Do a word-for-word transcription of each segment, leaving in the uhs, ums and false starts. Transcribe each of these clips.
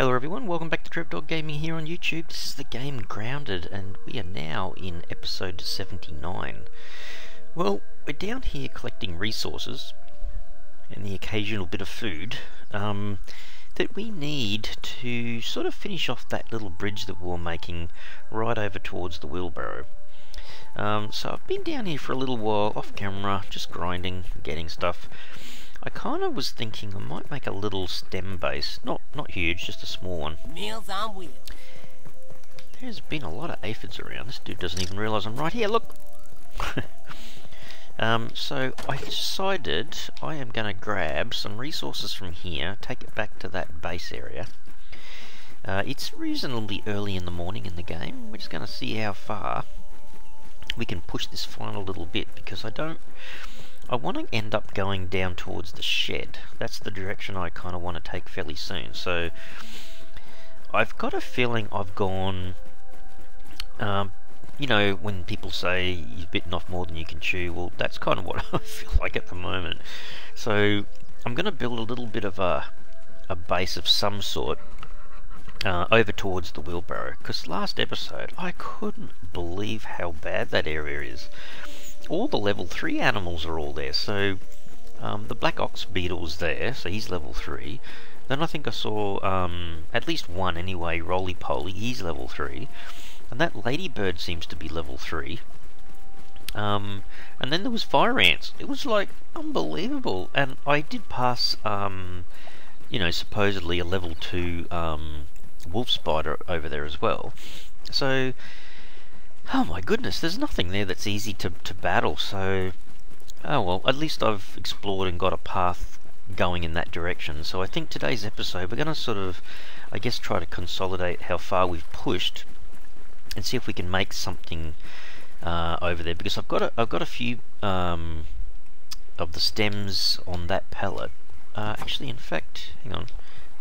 Hello everyone, welcome back to TrevDog Gaming here on YouTube. This is the game Grounded, and we are now in episode seventy-nine. Well, we're down here collecting resources, and the occasional bit of food, um, that we need to sort of finish off that little bridge that we were making right over towards the wheelbarrow. Um, so I've been down here for a little while, off camera, just grinding, getting stuff. I kind of was thinking I might make a little stem base, not not huge, just a small one. Meals on wheels. There's been a lot of aphids around. This dude doesn't even realise I'm right here. Look. um, so I decided I am going to grab some resources from here, take it back to that base area. Uh, it's reasonably early in the morning in the game. We're just going to see how far we can push this final little bit, because I don't. I want to end up going down towards the shed. That's the direction I kind of want to take fairly soon. So I've got a feeling I've gone, um, you know, when people say you've bitten off more than you can chew, well, that's kind of what I feel like at the moment. So I'm going to build a little bit of a, a base of some sort uh, over towards the wheelbarrow, because last episode I couldn't believe how bad that area is. All the level three animals are all there, so um, the black ox beetle's there, so he's level three. Then I think I saw um, at least one anyway, roly-poly, he's level three. And that ladybird seems to be level three. Um, and then there was fire ants. It was like unbelievable. And I did pass, um, you know, supposedly a level two um, wolf spider over there as well. So oh my goodness, there's nothing there that's easy to, to battle, so oh well, at least I've explored and got a path going in that direction. So I think today's episode, we're going to sort of, I guess, try to consolidate how far we've pushed and see if we can make something uh, over there, because I've got a, I've got a few um, of the stems on that pallet. Uh, actually, in fact, hang on,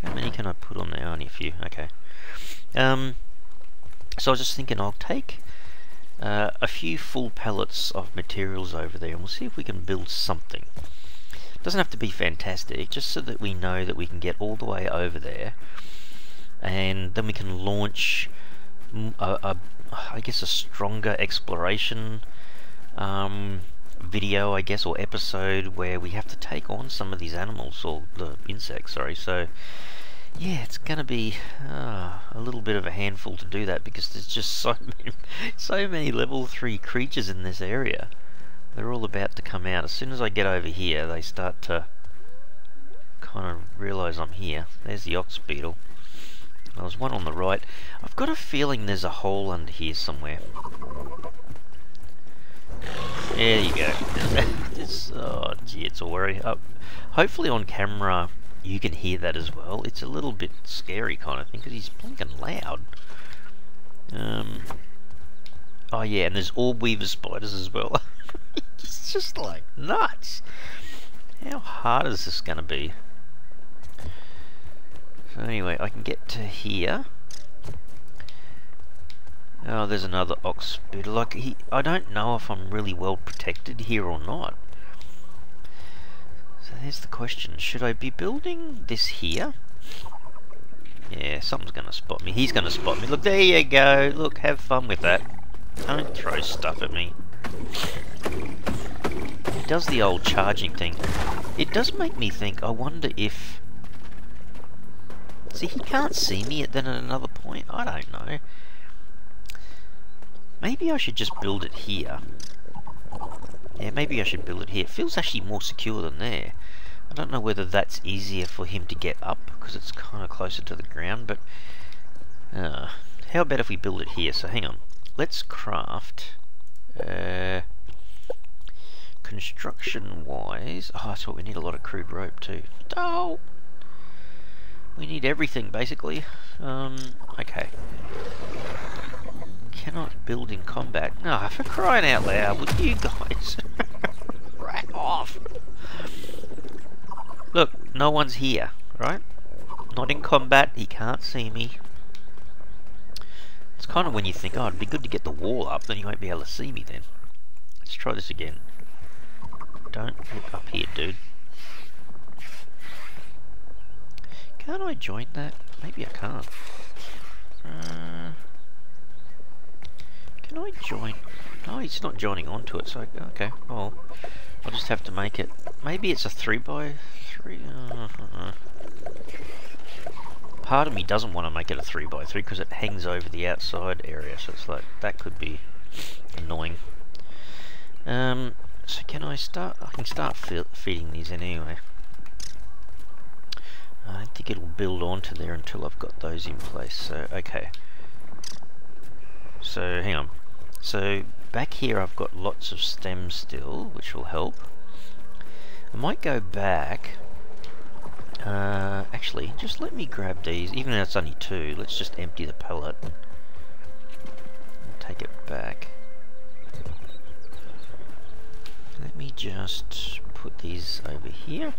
how many can I put on there? Only a few, okay. Um, so I was just thinking I'll take Uh, a few full pallets of materials over there, and we'll see if we can build something. Doesn't have to be fantastic, just so that we know that we can get all the way over there, and then we can launch a, a I guess a stronger exploration um, video, I guess, or episode, where we have to take on some of these animals, or the insects, sorry. So yeah, it's going to be uh, a little bit of a handful to do that, because there's just so many, so many level three creatures in this area. They're all about to come out. As soon as I get over here, they start to kind of realise I'm here. There's the ox beetle. There's one on the right. I've got a feeling there's a hole under here somewhere. There you go. This, oh, gee, it's a worry. Uh, hopefully on camera you can hear that as well. It's a little bit scary kind of thing, because he's blinking loud. Um, oh yeah, and there's orb weaver spiders as well. It's just like nuts. How hard is this going to be? So anyway, I can get to here. Oh, there's another ox beetle. Like, he, I don't know if I'm really well protected here or not. So here's the question, should I be building this here? Yeah, something's going to spot me. He's going to spot me. Look, there you go. Look, have fun with that. Don't throw stuff at me. It does the old charging thing. It does make me think, I wonder if... See, he can't see me at then at another point. I don't know. Maybe I should just build it here. Yeah, maybe I should build it here. It feels actually more secure than there. I don't know whether that's easier for him to get up, because it's kind of closer to the ground, but uh, how about if we build it here? So hang on. Let's craft uh, construction-wise. Oh, that's what we need, a lot of crude rope too. Oh! We need everything, basically. Um, okay. Cannot build in combat. Ah, oh, for crying out loud, would you guys right off? Look, no one's here, right? Not in combat, he can't see me. It's kind of when you think, oh, it'd be good to get the wall up, then you won't be able to see me then. Let's try this again. Don't look up here, dude. Can't I join that? Maybe I can't. Uh, can I join? No, it's not joining onto it, so, I, okay, well, I'll just have to make it. Maybe it's a three by three. Uh, part of me doesn't want to make it a three by three because it hangs over the outside area, so it's like, that could be annoying. Um, so can I start? I can start fe feeding these in anyway. I don't think it'll build onto there until I've got those in place, so, okay. So, hang on. So, back here I've got lots of stems still, which will help. I might go back. Uh, actually, just let me grab these, even though it's only two, let's just empty the pallet. I'll take it back. Let me just put these over here.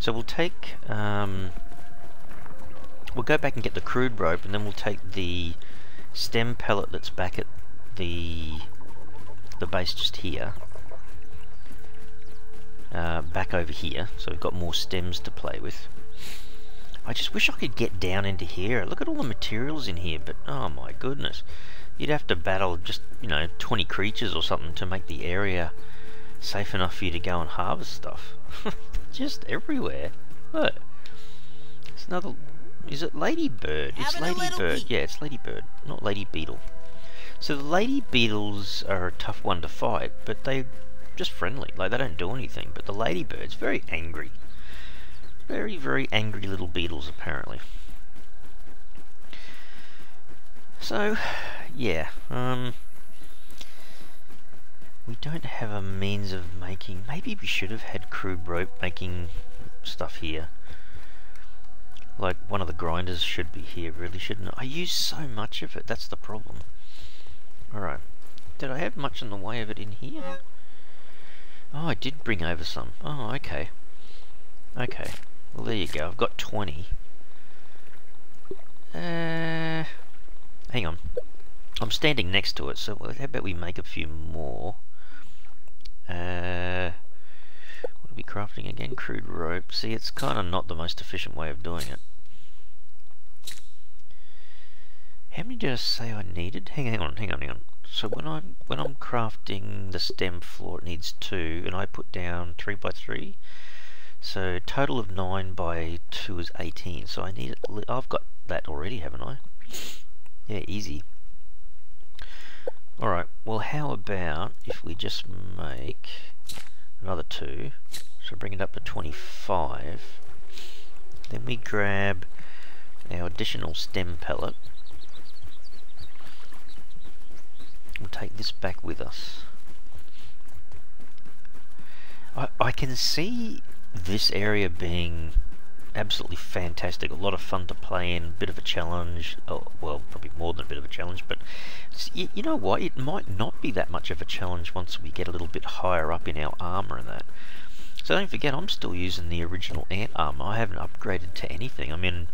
So we'll take, um, we'll go back and get the crude rope, and then we'll take the stem pellet that's back at the the base just here, uh, back over here, so we've got more stems to play with. I just wish I could get down into here. Look at all the materials in here, but oh my goodness. You'd have to battle just, you know, twenty creatures or something to make the area safe enough for you to go and harvest stuff. Just everywhere. Look. It's another... Is it ladybird? It's ladybird. Yeah, it's ladybird, not lady beetle. So the lady beetles are a tough one to fight, but they're just friendly. Like, they don't do anything, but the ladybird's very angry. Very, very angry little beetles, apparently. So, yeah, um... we don't have a means of making... Maybe we should have had crude rope making stuff here. Like, one of the grinders should be here, really, shouldn't it? I use so much of it, that's the problem. Alright. Did I have much in the way of it in here? Oh, I did bring over some. Oh, okay. Okay. Well, there you go. I've got twenty. Uh... Hang on. I'm standing next to it, so how about we make a few more? Uh... What are we crafting again? Crude rope. See, it's kind of not the most efficient way of doing it. How many did I say I needed? Hang on, hang on, hang on. So when I'm when I'm crafting the stem floor, it needs two, and I put down three by three. So total of nine by two is eighteen. So I need. I've got that already, haven't I? Yeah, easy. All right. Well, how about if we just make another two, so bring it up to twenty-five, then we grab our additional stem pellet, we'll take this back with us. I, I can see this area being absolutely fantastic, a lot of fun to play in, a bit of a challenge, oh, well, probably more than a bit of a challenge, but you, you know what, it might not be that much of a challenge once we get a little bit higher up in our armour and that. So don't forget, I'm still using the original ant armour, I haven't upgraded to anything. I mean,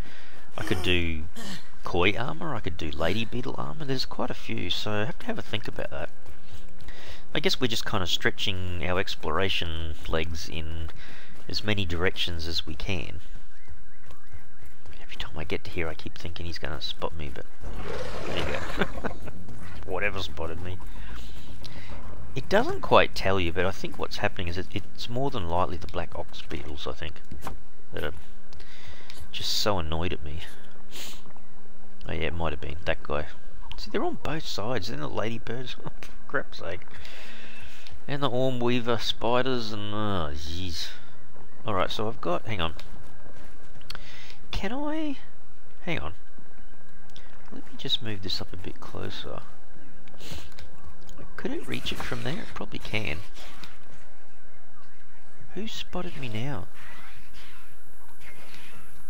I could do koi armour, I could do lady beetle armour, there's quite a few, so I have to have a think about that. I guess we're just kind of stretching our exploration legs in as many directions as we can. Every time I get to here I keep thinking he's gonna spot me, but there you go. Whatever spotted me. It doesn't quite tell you, but I think what's happening is it, it's more than likely the black ox beetles, I think, that are just so annoyed at me. Oh yeah, it might have been that guy. See, they're on both sides, they're the ladybirds, oh, for crap's sake. And the orm weaver spiders and oh jeez. Alright, so I've got, hang on. Can I... hang on. Let me just move this up a bit closer. Could it reach it from there? It probably can. Who spotted me now?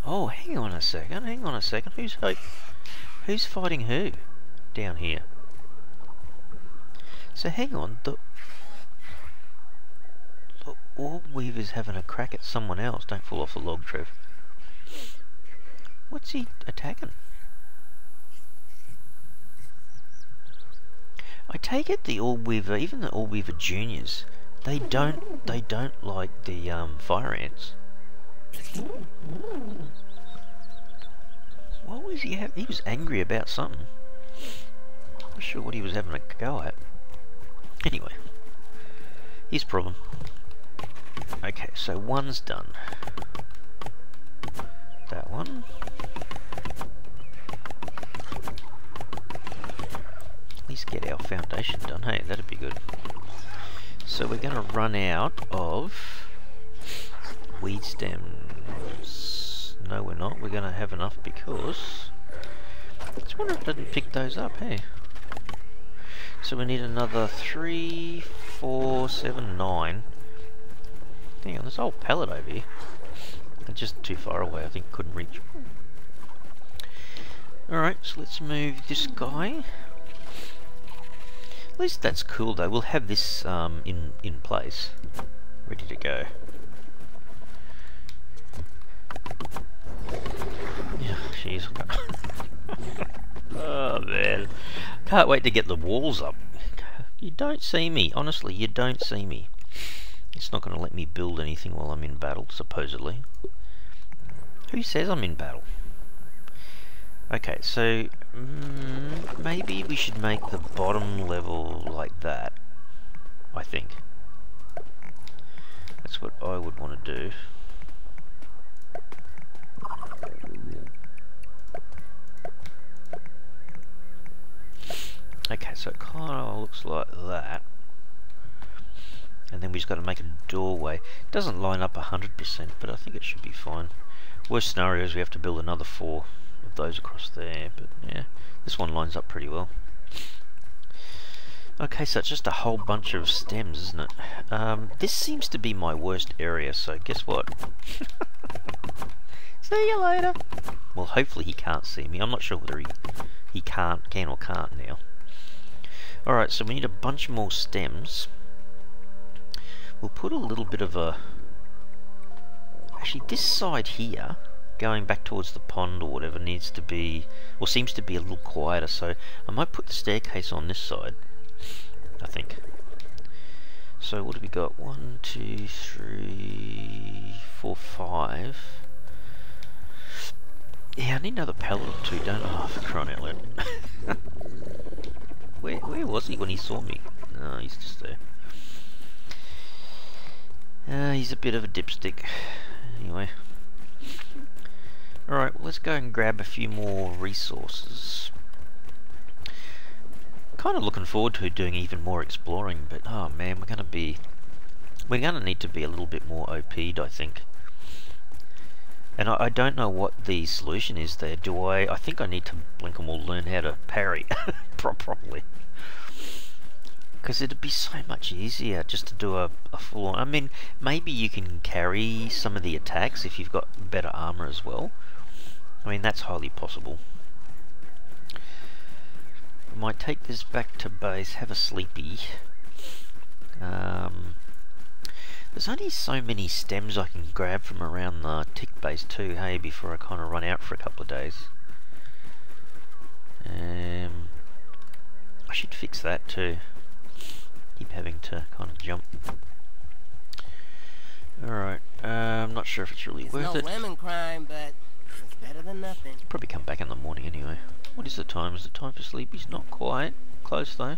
Oh, hang on a second, hang on a second. Who's ho who's fighting who down here? So hang on, the... the orb weaver's having a crack at someone else. Don't fall off a log, Trev. What's he attacking? I take it the orb weaver, even the orb weaver juniors, they don't, they don't like the um, fire ants. was he having? He was angry about something. I'm not sure what he was having a go at. Anyway, his problem. Okay, so one's done. That one. At least get our foundation done. Hey, that'd be good. So we're going to run out of weed stems. No, we're not. We're going to have enough because... I just wonder if I didn't pick those up, hey? So we need another three, four, seven, nine. Hang on, there's a whole pallet over here. It's just too far away, I think, couldn't reach. Alright, so let's move this guy. At least that's cool though, we'll have this um, in, in place. Ready to go. Yeah, jeez. Oh man. Can't wait to get the walls up. You don't see me, honestly, you don't see me. It's not going to let me build anything while I'm in battle, supposedly. Who says I'm in battle? Okay, so mm, maybe we should make the bottom level like that, I think. That's what I would want to do. Okay, so it kind of looks like that. And then we just got to make a doorway. It doesn't line up one hundred percent, but I think it should be fine. Worst scenario is we have to build another four of those across there, but yeah, this one lines up pretty well. Okay, so it's just a whole bunch of stems, isn't it? Um, this seems to be my worst area, so guess what? See you later! Well, hopefully he can't see me. I'm not sure whether he, he can't, can or can't now. Alright, so we need a bunch more stems. We'll put a little bit of a... Actually, this side here, going back towards the pond or whatever, needs to be... Or seems to be a little quieter, so I might put the staircase on this side, I think. So what have we got? One, two, three, four, five... Yeah, I need another pallet or two, don't I? Oh, for crying out loud. where, where was he when he saw me? No, he's just there. Uh, he's a bit of a dipstick. Anyway. Alright, well, let's go and grab a few more resources. Kind of looking forward to doing even more exploring, but oh man, we're going to be... We're going to need to be a little bit more O P'd, I think. And I, I don't know what the solution is there. Do I... I think I need to blink them all, learn how to parry properly. Because it'd be so much easier just to do a, a full... I mean, maybe you can carry some of the attacks if you've got better armor as well. I mean, that's highly possible. I might take this back to base, have a sleepy. Um, there's only so many stems I can grab from around the tick base too, hey, before I kind of run out for a couple of days. Um, I should fix that too. Keep having to kind of jump. Alright, uh, I'm not sure if it's really worth it. It's no lemon crime, but it's better than nothing. Probably come back in the morning anyway. What is the time? Is it time for sleep? He's not quite. Close though.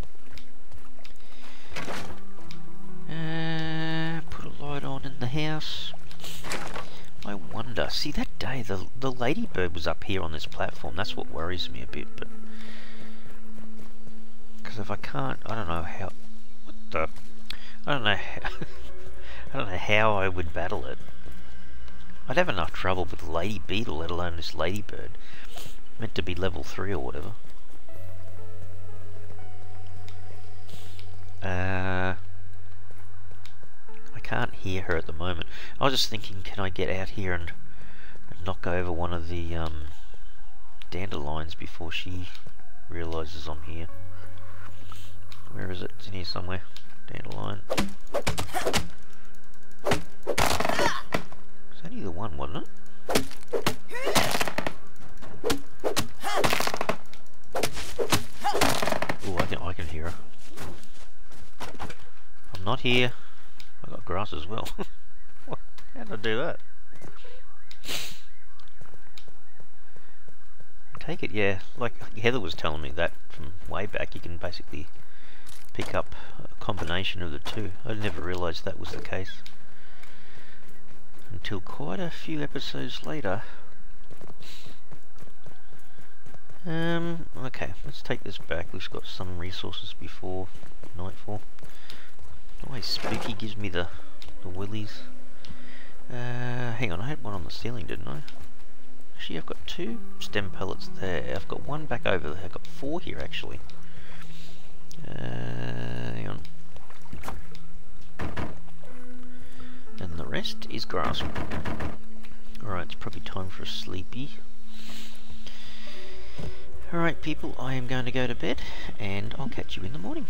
Uh, put a light on in the house. I wonder. See, that day the, the ladybird was up here on this platform. That's what worries me a bit. But because if I can't... I don't know how... I don't know how I don't know how I would battle it. I'd have enough trouble with Lady Beetle, let alone this ladybird. Meant to be level three or whatever. Uh I can't hear her at the moment. I was just thinking, can I get out here and, and knock over one of the um dandelions before she realizes I'm here. Where is it? It's in here somewhere. Dandelion. It's only the one, wasn't it? Oh, I can, I can hear her. I'm not here. I got grass as well. What? How did I do that? take it, yeah. Like Heather was telling me that from way back, you can basically pick up a combination of the two. I never realised that was the case until quite a few episodes later. Um, okay, let's take this back. We've got some resources before nightfall. Always spooky, gives me the, the willies. Uh, hang on, I had one on the ceiling, didn't I? Actually, I've got two stem pellets there. I've got one back over there. I've got four here, actually. Uh, hang on. And the rest is grass. Alright, it's probably time for a sleepy. Alright people, I am going to go to bed, and I'll catch you in the morning.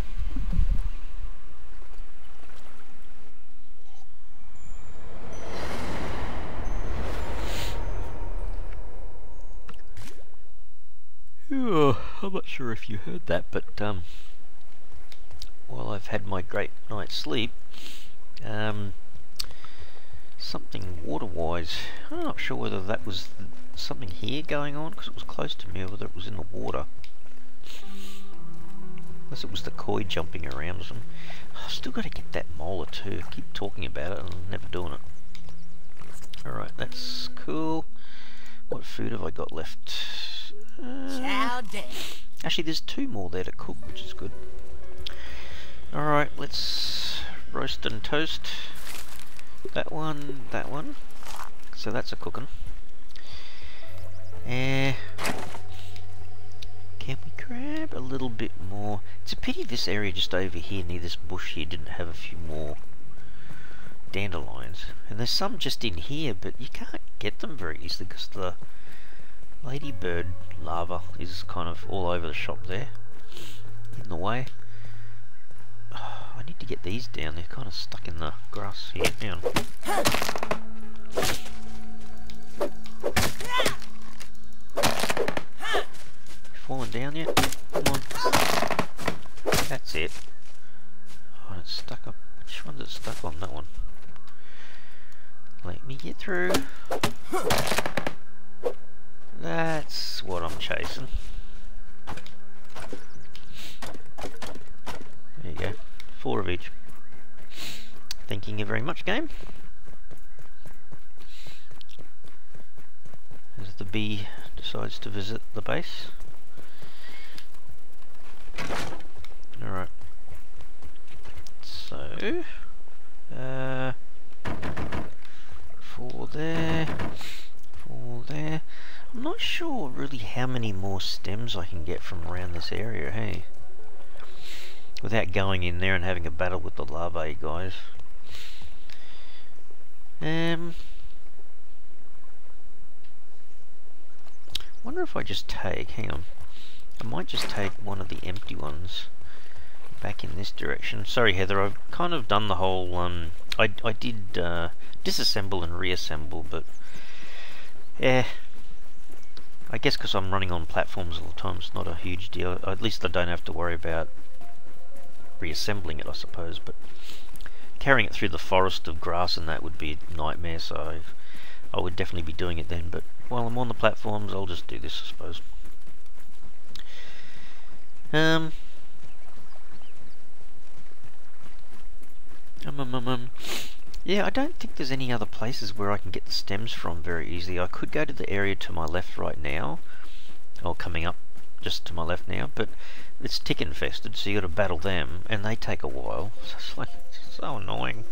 Ooh, I'm not sure if you heard that, but um, while I've had my great night's sleep, um, something water-wise, I'm not sure whether that was the something here going on, because it was close to me, or whether it was in the water. Unless it was the koi jumping around or something. Oh, I've still got to get that molar too. I keep talking about it and I'm never doing it. Alright, that's cool. What food have I got left? Uh, actually, there's two more there to cook, which is good. Alright, let's roast and toast. That one, that one. So that's a cooking. Uh, can we grab a little bit more? It's a pity this area just over here near this bush here didn't have a few more dandelions. And there's some just in here, but you can't get them very easily because the ladybird larva is kind of all over the shop there, in the way. Oh, I need to get these down. They're kind of stuck in the grass here. Hang on. Falling down yet? Come on. That's it. Oh, it's stuck up. Which one's it stuck on? That one. Let me get through. That's what I'm chasing. There you go. Four of each. Thanking you very much, game. As the bee decides to visit the base. Alright, so, uh, four there, four there. I'm not sure really how many more stems I can get from around this area, hey? Without going in there and having a battle with the larvae guys. Um, I wonder if I just take, hang on. I might just take one of the empty ones back in this direction. Sorry Heather, I've kind of done the whole, um, I, I did uh, disassemble and reassemble, but eh, I guess because I'm running on platforms all the time, it's not a huge deal. At least I don't have to worry about reassembling it, I suppose, but carrying it through the forest of grass and that would be a nightmare, so I would definitely be doing it then, but while I'm on the platforms, I'll just do this, I suppose. Um, um, um, um, yeah, I don't think there's any other places where I can get the stems from very easily. I could go to the area to my left right now, or coming up just to my left now, but it's tick infested, so you got to battle them, and they take a while. So it's like, it's so annoying.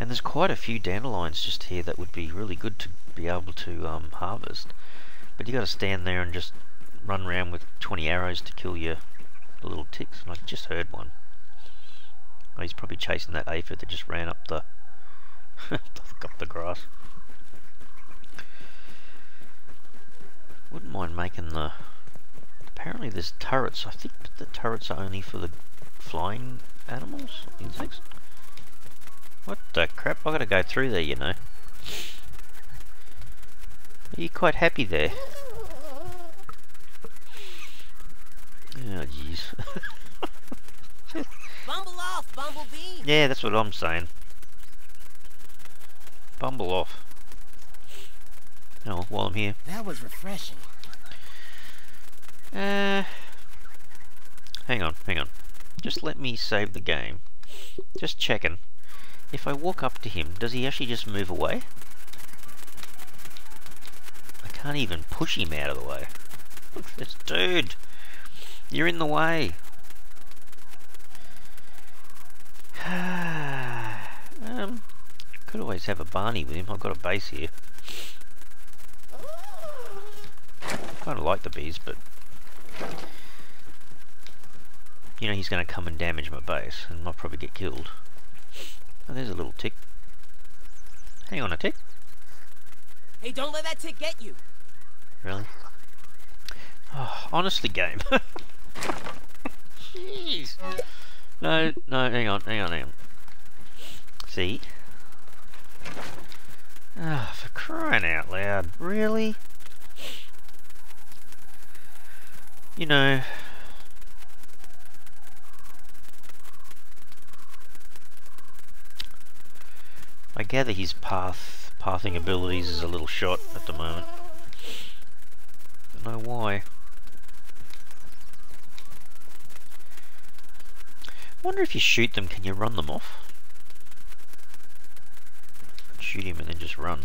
And there's quite a few dandelions just here that would be really good to be able to um, harvest, but you got to stand there and just run around with twenty arrows to kill your little ticks. And I just heard one. Oh, he's probably chasing that aphid that just ran up the up the grass. Wouldn't mind making the. Apparently, there's turrets. I think the turrets are only for the flying animals, insects. What the crap? I gotta go through there, you know. Are you quite happy there? Oh jeez. Bumble off, Bumblebee. Yeah, that's what I'm saying. Bumble off. Oh, while I'm here. That was refreshing. Uh, hang on, hang on. Just let me save the game. Just checking. If I walk up to him, does he actually just move away? I can't even push him out of the way. Look at this dude. You're in the way. um, could always have a Barney with him. I've got a base here. Kind of like the bees, but you know he's going to come and damage my base, and I'll probably get killed. Oh, there's a little tick. Hang on a tick. Hey, don't let that tick get you. Really? Oh, honestly, game. Jeez. No, no, hang on, hang on, hang on. See? Ah, oh, for crying out loud, really? You know... I gather his path, pathing abilities is a little shot at the moment. Don't know why. Wonder if you shoot them, can you run them off? Shoot him and then just run.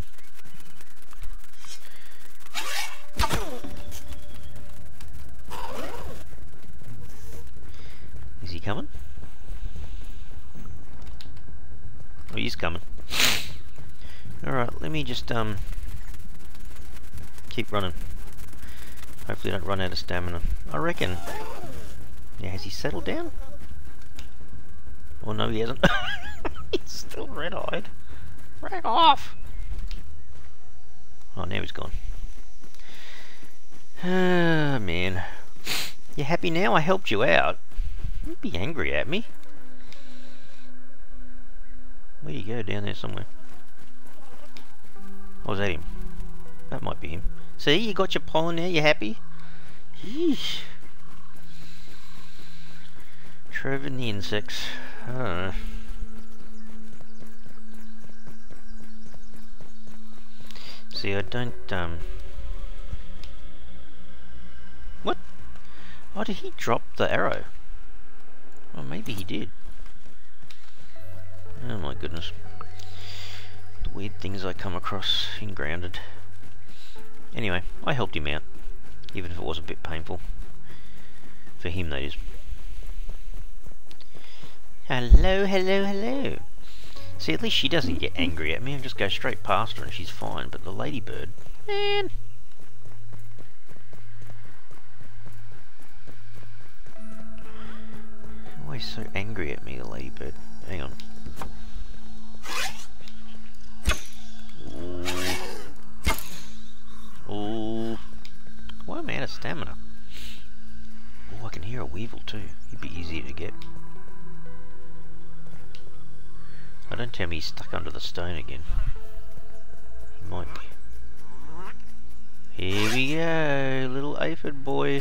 Is he coming? Oh, he's coming. Alright, let me just um keep running. Hopefully I don't run out of stamina. I reckon. Yeah, has he settled down? Oh no, he hasn't. He's still red-eyed. Ran off! Oh, now he's gone. Ah, oh, man. You happy now? I helped you out. Don't be angry at me. Where'd he go? Down there somewhere. Oh, is that him? That might be him. See, you got your pollen there. You happy? Yeesh. Trevor and the insects. I don't know. See, I don't, um... What? Oh, did he drop the arrow? Well, maybe he did. Oh my goodness. The weird things I come across in Grounded. Anyway, I helped him out. Even if it was a bit painful. For him, that is. Hello, hello, hello. See, at least she doesn't get angry at me. I just go straight past her and she's fine. But the ladybird, man. Always so angry at me, the ladybird. Hang on. Ooh. Ooh. Why am I out of stamina? Oh, I can hear a weevil too. He'd be easier to get. Oh, don't tell me he's stuck under the stone again. He might be. Here we go, little aphid boy.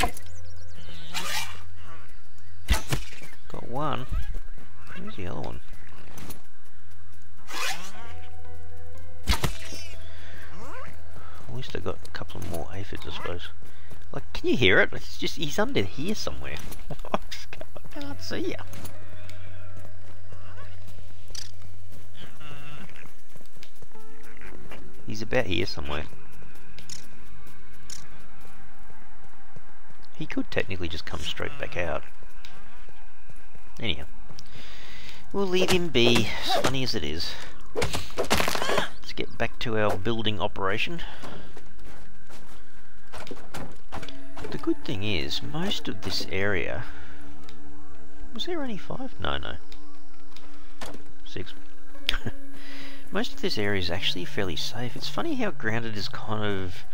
Got one. Where's the other one? At least I got a couple of more aphids, I suppose. Like, can you hear it? It's just, he's under here somewhere. I can't see ya. He's about here somewhere. He could technically just come straight back out. Anyhow. We'll leave him be, as funny as it is. Let's get back to our building operation. The good thing is, most of this area... Was there only five? No, no. Six. Most of this area is actually fairly safe. It's funny how Grounded is kind of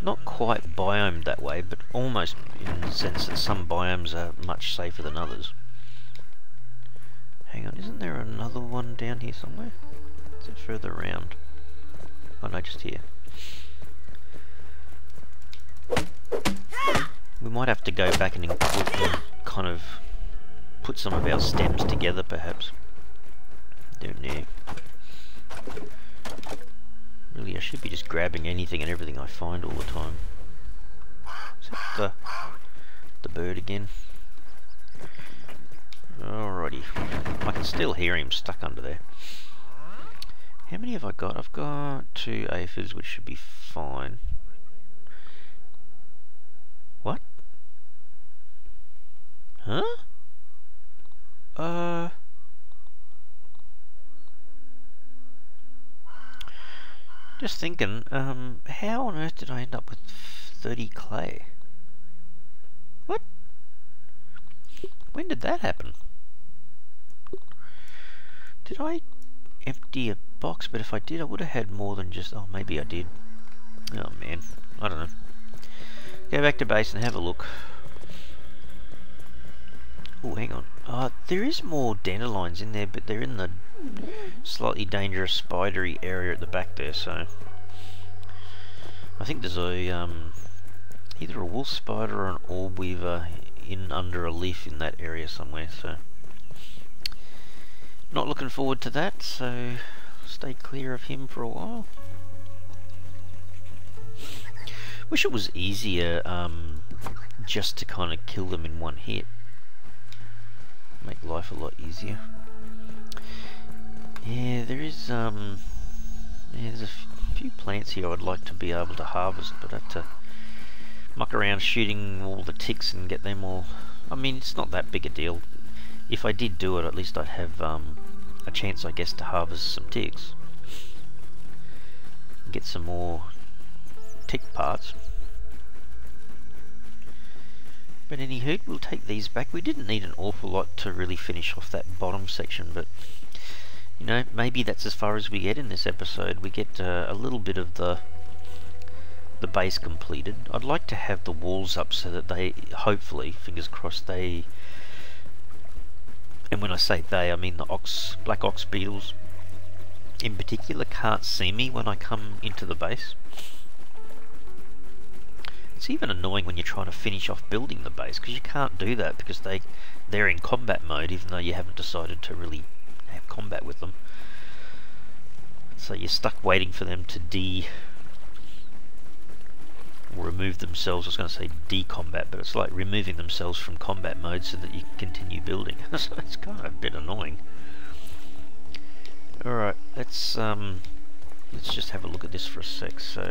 not quite biomed that way, but almost in the sense that some biomes are much safer than others. Hang on, isn't there another one down here somewhere? Is it further around? Oh no, just here. We might have to go back and put, um, kind of put some of our stems together perhaps. Down there. Really, I should be just grabbing anything and everything I find all the time. Is that the, the bird again? Alrighty. I can still hear him stuck under there. How many have I got? I've got two aphids, which should be fine. What? Huh? Uh... Just thinking, um, how on earth did I end up with thirty clay? What? When did that happen? Did I empty a box? But if I did, I would have had more than just... Oh, maybe I did. Oh, man. I don't know. Go back to base and have a look. Oh, hang on. Uh, there is more dandelions in there, but they're in the slightly dangerous spidery area at the back there, so I think there's a um, either a wolf spider or an orb weaver in under a leaf in that area somewhere, so not looking forward to that, so stay clear of him for a while. Wish it was easier um, just to kind of kill them in one hit. Make life a lot easier. Yeah, there is um, yeah, there's a few plants here I'd like to be able to harvest, but I have to muck around shooting all the ticks and get them all. I mean, it's not that big a deal. If I did do it, at least I'd have um, a chance, I guess, to harvest some ticks, get some more tick parts. But anywho, we'll take these back. We didn't need an awful lot to really finish off that bottom section, but you know, maybe that's as far as we get in this episode. We get uh, a little bit of the the base completed. I'd like to have the walls up so that they, hopefully, fingers crossed, they, and when I say they, I mean the ox, black ox beetles in particular, can't see me when I come into the base. It's even annoying when you're trying to finish off building the base, because you can't do that because they, they're in combat mode, even though you haven't decided to really have combat with them. So you're stuck waiting for them to de... remove themselves. I was going to say de-combat, but it's like removing themselves from combat mode so that you can continue building. So it's kind of a bit annoying. Alright, let's... Um, Let's just have a look at this for a sec. So,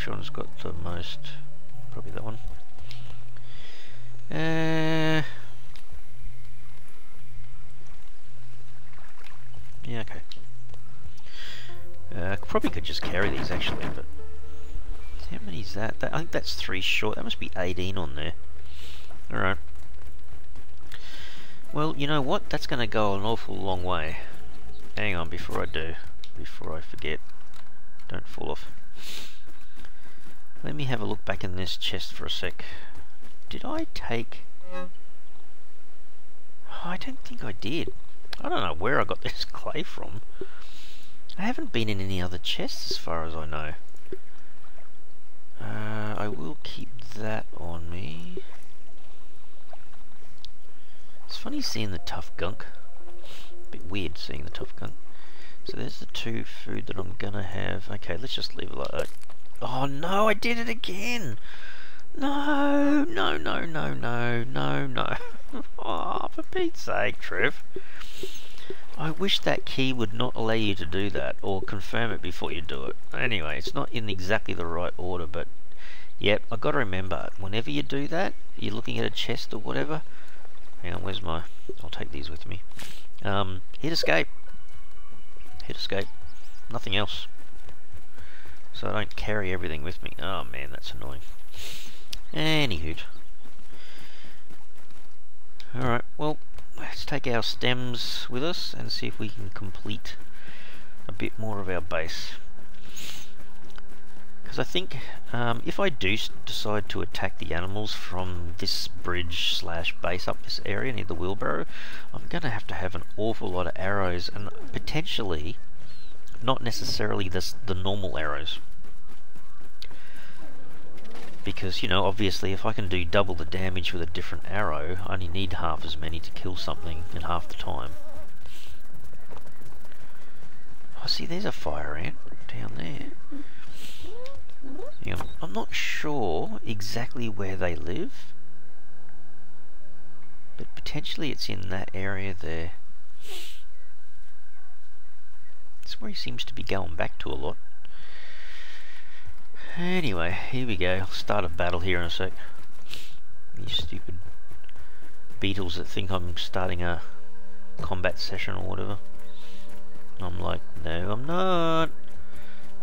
Sean's got the most, probably that one. Uh, yeah, okay. Uh, probably could just carry these actually, but how many is that? that? I think that's three short. That must be eighteen on there. All right. Well, you know what? That's going to go an awful long way. Hang on, before I do. Before I forget, don't fall off. Let me have a look back in this chest for a sec. Did I take... Oh, I don't think I did. I don't know where I got this clay from. I haven't been in any other chests as far as I know. Uh, I will keep that on me. It's funny seeing the tough gunk. A bit weird seeing the tough gunk. So there's the two food that I'm gonna have. Okay, let's just leave it like that. Oh no, I did it again! No, no, no, no, no, no, no. Oh, for Pete's sake, Trev. I wish that key would not allow you to do that, or confirm it before you do it. Anyway, it's not in exactly the right order, but yep, I gotta remember, whenever you do that, you're looking at a chest or whatever. Hang on, where's my... I'll take these with me. Um, hit escape. Hit escape, nothing else, so I don't carry everything with me. Oh man, that's annoying. Anywho, alright, well, let's take our stems with us and see if we can complete a bit more of our base, because I think um, if I do decide to attack the animals from this bridge slash base up this area near the wheelbarrow, I'm going to have to have an awful lot of arrows, and potentially not necessarily this, the normal arrows, because, you know, obviously if I can do double the damage with a different arrow, I only need half as many to kill something in half the time. I see, there's a fire ant down there. You know, I'm not sure exactly where they live, but potentially it's in that area there. That's where he seems to be going back to a lot. Anyway, here we go. I'll start a battle here in a sec. You stupid beetles that think I'm starting a combat session or whatever. I'm like, no, I'm not.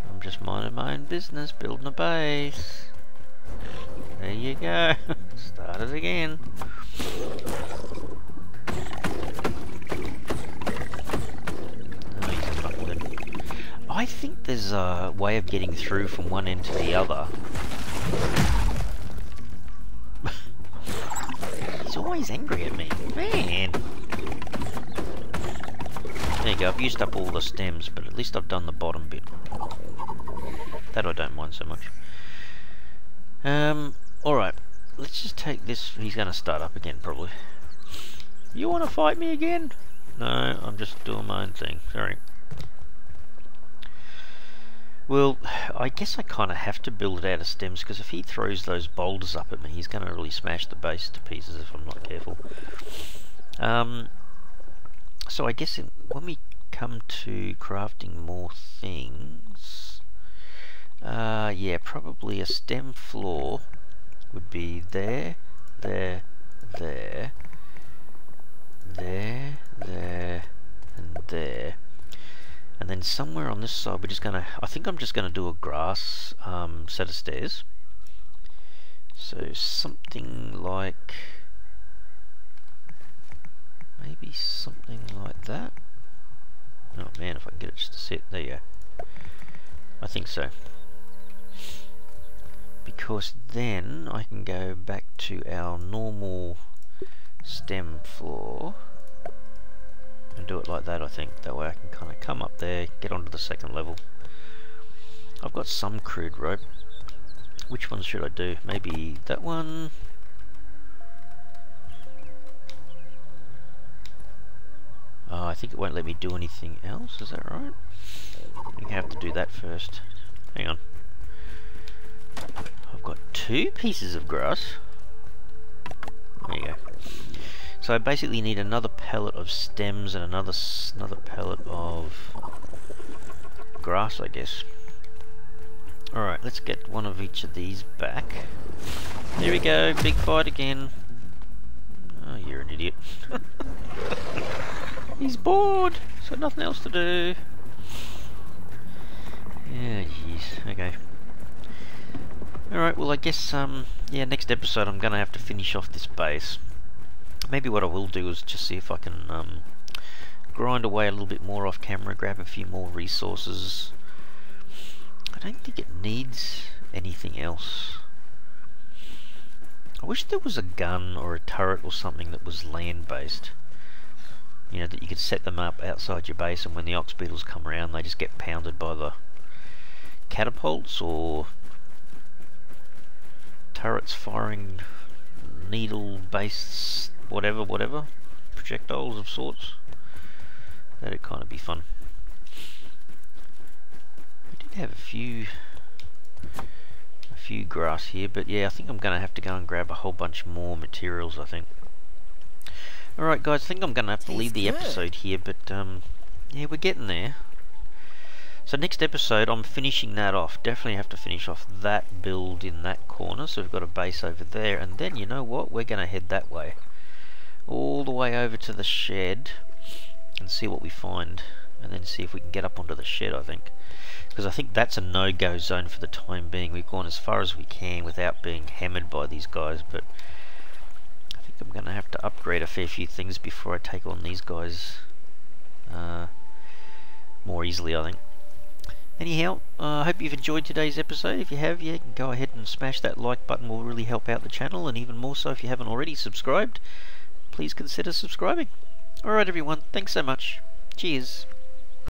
I'm just minding my own business, building a base. There you go. Start it again. Oh, he's buckled in. I think there's a way of getting through from one end to the other. He's always angry at me. Man! There you go, I've used up all the stems, but at least I've done the bottom bit. That I don't mind so much. Um, alright. Let's just take this. He's going to start up again, probably. You want to fight me again? No, I'm just doing my own thing. Sorry. Well, I guess I kind of have to build it out of stems, because if he throws those boulders up at me, he's going to really smash the base to pieces if I'm not careful. Um, so I guess in, when we come to crafting more things... Uh, yeah, probably a stem floor would be there, there, there, there, there, and there. And then somewhere on this side, we're just gonna, I think I'm just gonna do a grass um, set of stairs. So something like, maybe something like that. Oh man, if I can get it just to sit, there you go. I think so. Because then I can go back to our normal stem floor and do it like that, I think. That way I can kind of come up there, get onto the second level. I've got some crude rope. Which one should I do? Maybe that one? Oh, I think it won't let me do anything else, is that right? I'm going to have to do that first. Hang on. I've got two pieces of grass. There you go. So I basically need another pellet of stems and another another pellet of grass, I guess. Alright, let's get one of each of these back. There we go, big fight again. Oh, you're an idiot. He's bored, he's got nothing else to do. Yeah, jeez, okay. Alright, well I guess, um, yeah, next episode I'm going to have to finish off this base. Maybe what I will do is just see if I can um, grind away a little bit more off camera, grab a few more resources. I don't think it needs anything else. I wish there was a gun or a turret or something that was land-based. You know, that you could set them up outside your base, and when the ox beetles come around they just get pounded by the catapults or... turrets firing needle-based whatever, whatever, projectiles of sorts. That'd kind of be fun. I did have a few, a few grass here, but yeah, I think I'm going to have to go and grab a whole bunch more materials, I think. Alright guys, I think I'm going to have to leave the episode here, but um, yeah, we're getting there. So next episode, I'm finishing that off. Definitely have to finish off that build in that corner. So we've got a base over there. And then, you know what? We're going to head that way. All the way over to the shed. And see what we find. And then see if we can get up onto the shed, I think. Because I think that's a no-go zone for the time being. We've gone as far as we can without being hammered by these guys. But I think I'm going to have to upgrade a fair few things before I take on these guys uh, more easily, I think. Anyhow, I uh, hope you've enjoyed today's episode. If you have, yeah, you can go ahead and smash that like button. Will really help out the channel, and even more so if you haven't already subscribed. Please consider subscribing. Alright everyone, thanks so much. Cheers.